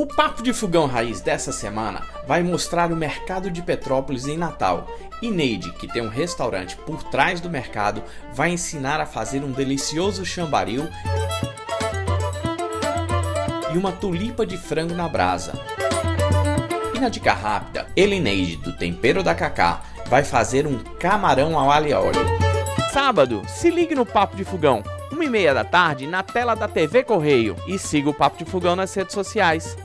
O Papo de Fogão Raiz dessa semana vai mostrar o Mercado de Petrópolis em Natal. E Neide, que tem um restaurante por trás do mercado, vai ensinar a fazer um delicioso chambaril e uma tulipa de frango na brasa. E na dica rápida, Elineide, do Tempero da Cacá, vai fazer um camarão ao alho e óleo. Sábado, se ligue no Papo de Fogão, 1h30 da tarde, na tela da TV Correio. E siga o Papo de Fogão nas redes sociais.